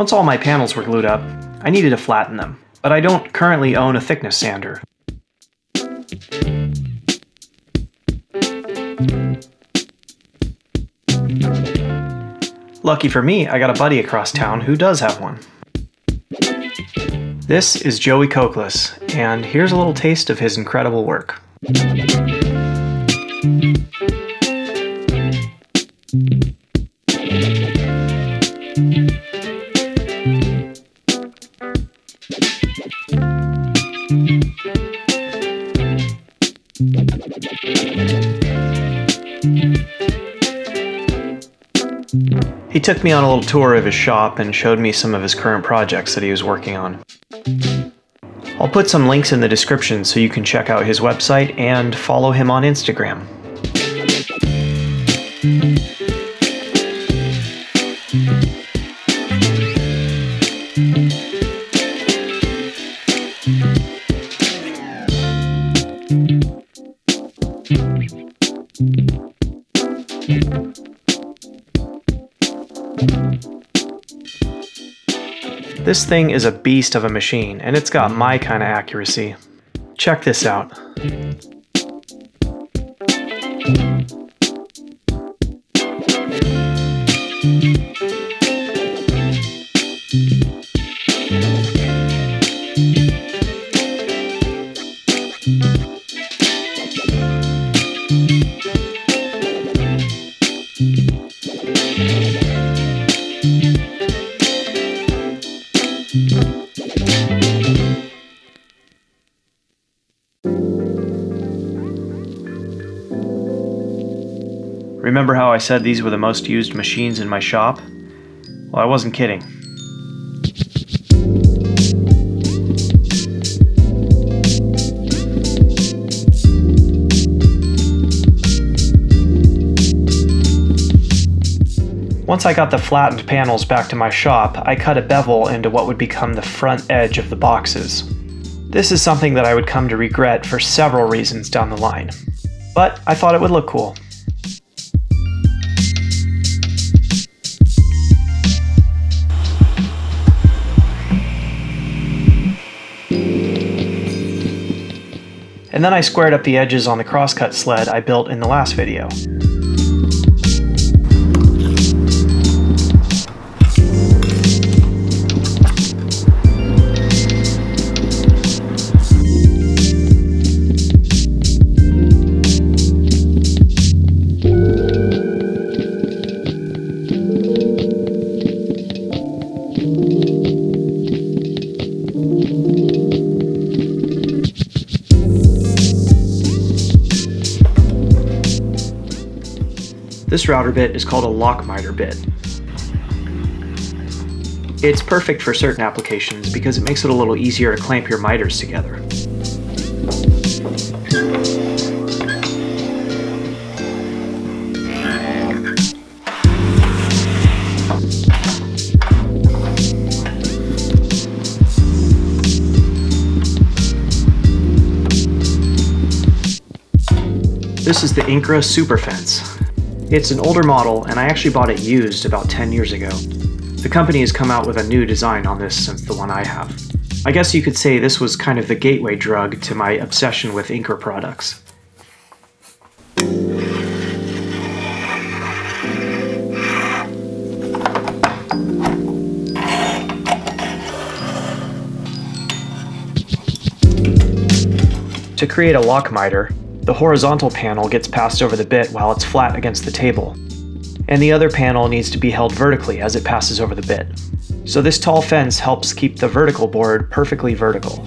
Once all my panels were glued up, I needed to flatten them, but I don't currently own a thickness sander. Lucky for me, I got a buddy across town who does have one. This is Joey Kochlacs, and here's a little taste of his incredible work. He took me on a little tour of his shop and showed me some of his current projects that he was working on. I'll put some links in the description so you can check out his website and follow him on Instagram. This thing is a beast of a machine, and it's got my kind of accuracy. Check this out. Remember how I said these were the most used machines in my shop? Well, I wasn't kidding. Once I got the flattened panels back to my shop, I cut a bevel into what would become the front edge of the boxes. This is something that I would come to regret for several reasons down the line, but I thought it would look cool. And then I squared up the edges on the crosscut sled I built in the last video. This router bit is called a Lock Miter bit. It's perfect for certain applications because it makes it a little easier to clamp your miters together. This is the Incra Superfence. It's an older model, and I actually bought it used about 10 years ago. The company has come out with a new design on this since the one I have. I guess you could say this was kind of the gateway drug to my obsession with Incra products. To create a Lock Miter, the horizontal panel gets passed over the bit while it's flat against the table, and the other panel needs to be held vertically as it passes over the bit. So this tall fence helps keep the vertical board perfectly vertical.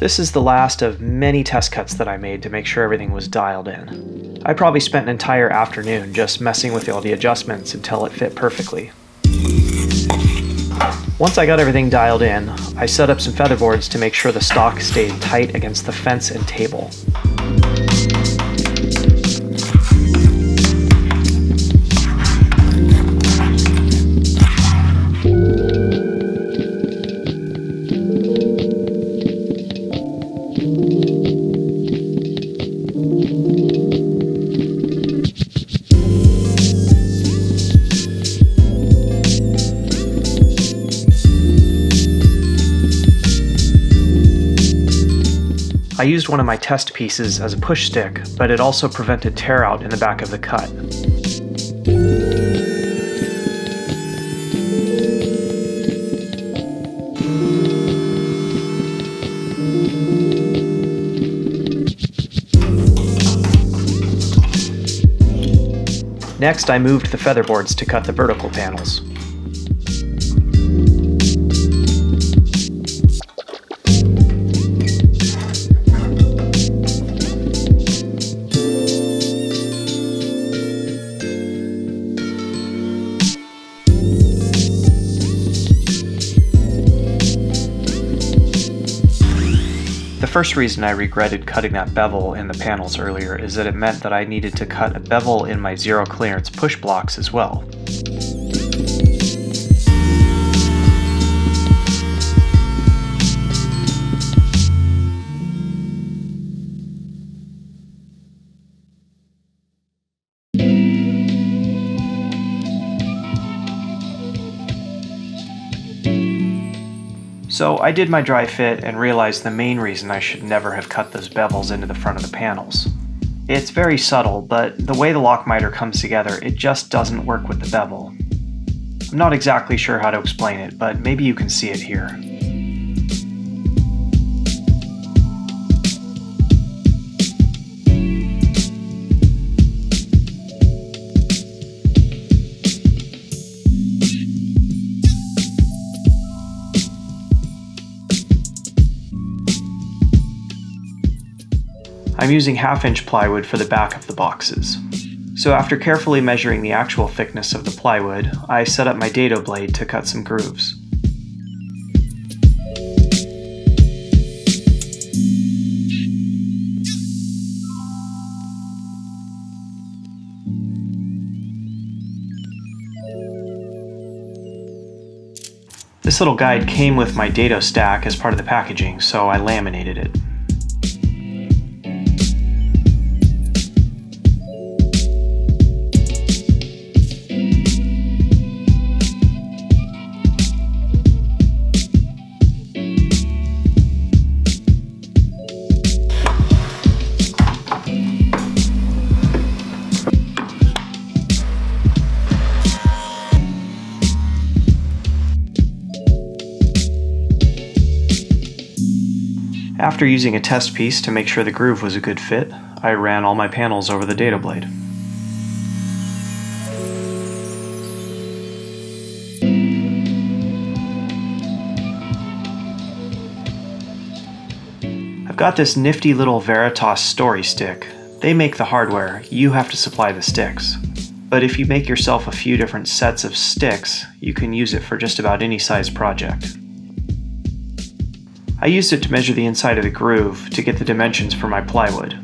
This is the last of many test cuts that I made to make sure everything was dialed in. I probably spent an entire afternoon just messing with all the adjustments until it fit perfectly. Once I got everything dialed in, I set up some featherboards to make sure the stock stayed tight against the fence and table. I used one of my test pieces as a push stick, but it also prevented tear out in the back of the cut. Next, I moved the featherboards to cut the vertical panels. The first reason I regretted cutting that bevel in the panels earlier is that it meant that I needed to cut a bevel in my zero clearance push blocks as well. So I did my dry fit and realized the main reason I should never have cut those bevels into the front of the panels. It's very subtle, but the way the Lock Miter comes together, it just doesn't work with the bevel. I'm not exactly sure how to explain it, but maybe you can see it here. I'm using 1/2-inch plywood for the back of the boxes. So after carefully measuring the actual thickness of the plywood, I set up my dado blade to cut some grooves. This little guide came with my dado stack as part of the packaging, so I laminated it. After using a test piece to make sure the groove was a good fit, I ran all my panels over the dado blade. I've got this nifty little Veritas story stick. They make the hardware, you have to supply the sticks. But if you make yourself a few different sets of sticks, you can use it for just about any size project. I used it to measure the inside of the groove to get the dimensions for my plywood.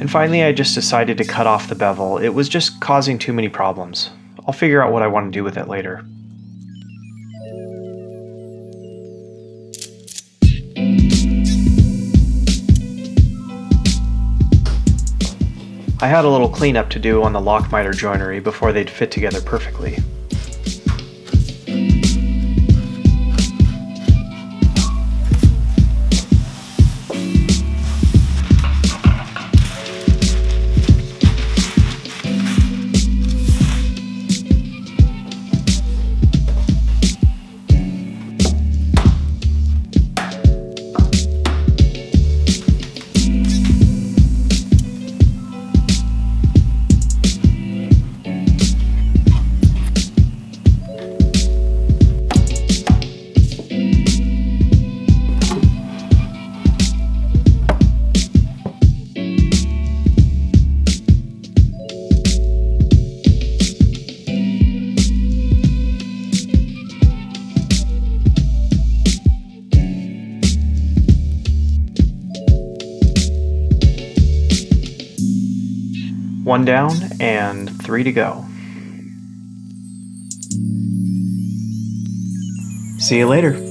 And finally, I just decided to cut off the bevel. It was just causing too many problems. I'll figure out what I want to do with it later. I had a little cleanup to do on the Lock Miter joinery before they'd fit together perfectly. One down and three to go. See you later.